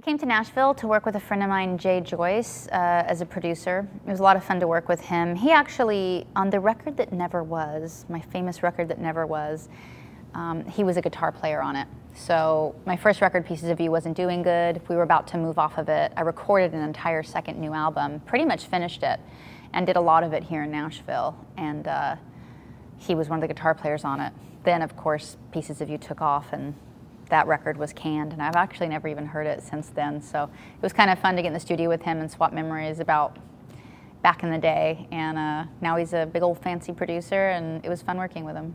I came to Nashville to work with a friend of mine, Jay Joyce, as a producer. It was a lot of fun to work with him. He actually, on the record that never was, my famous record that never was, he was a guitar player on it. So my first record, Pieces of You, wasn't doing good. We were about to move off of it. I recorded an entire second new album, pretty much finished it, and did a lot of it here in Nashville. And he was one of the guitar players on it. Then, of course, Pieces of You took off, and that record was canned, and I've actually never even heard it since then. So it was kind of fun to get in the studio with him and swap memories about back in the day. And now he's a big old fancy producer, and it was fun working with him.